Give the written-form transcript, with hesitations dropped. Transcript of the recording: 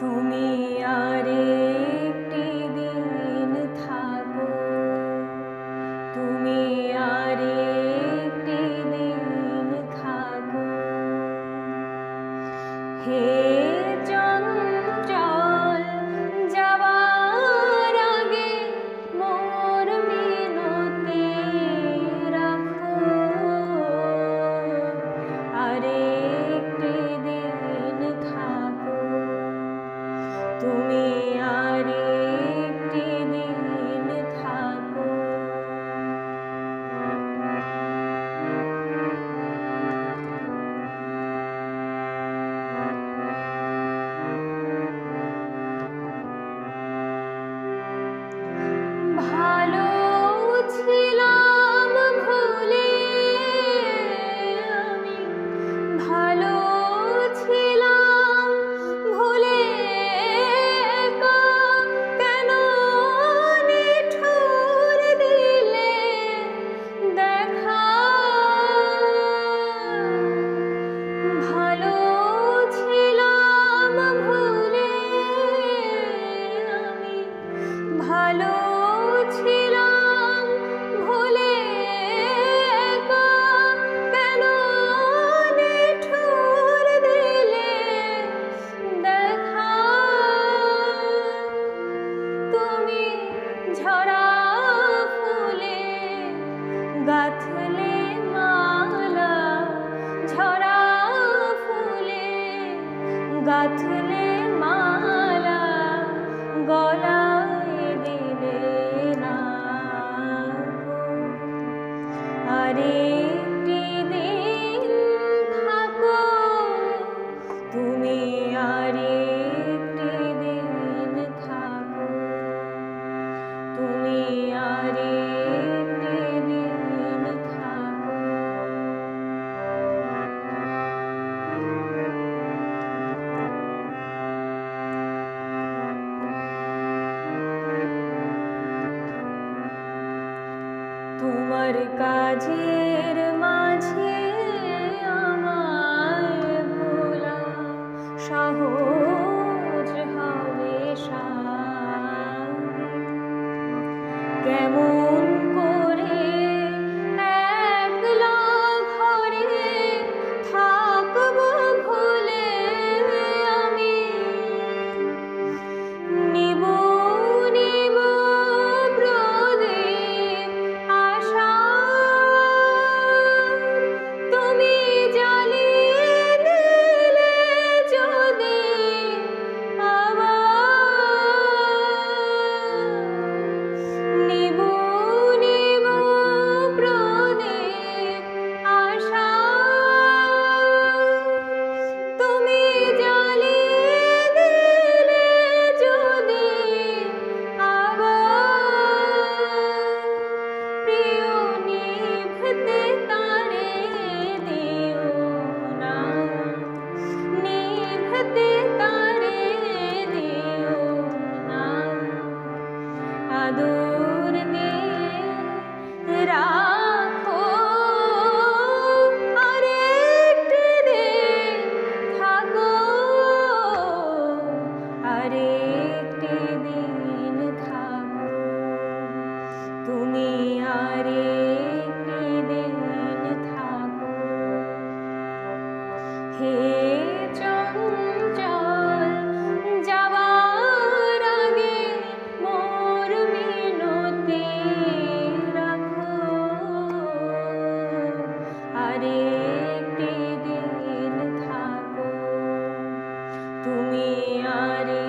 তুমি আরেকটি দিন থাকো, তুমি আরেকটি দিন থাকো। হে চঞ্চল যাওয়ার আগে মোর মিনতি রাখো, আরেকটি দিন থাকো, তুমি আরেকটি দিন থাকো। ভালো ছিলাম ভুলে আমি, ভালো ছিলাম ভুলে কেন নিঠুর দিলে দেখা। ভালো ছিলাম ভুলে আমি, ভালো ছিলাম ভুলে কেন নিঠুর দিলে দেখা। তুমি ঝরা ফুলে গাঁথলে মালা, ঝরা ফুলে গাঁথলে মালা, গলা আরেকটি দিন থাকো, তুমি আরেকটি দিন থাকো, তুমি আরেকটি দিন থাকো। তোমার কাজের মাঝে আমার ভোলা সহজ হবে সাধে। কেমন করে একলা ঘরে থাকব ভুলে আমি, নিবু নিবু প্রদীপ আশা তুমি জ্বালিয়ে দিলে যদি আবার। নিবু নিবু প্রদীপ আশা তুমি জ্বালিয়ে দিলে যদি আবার। প্রিয় নিভতে তারে দিও না, নিভতে তারে দিও না, আদর দিয়ে রাখো, আরেকটি দিন থাকো, আরেকটি দিন থাকো, তুমি আরেকটি দিন থাকো। হে চঞ্চল যাওয়ার আগে মোর মিনতি রাখো, আরেকটি দিন থাকো, তুমি আরে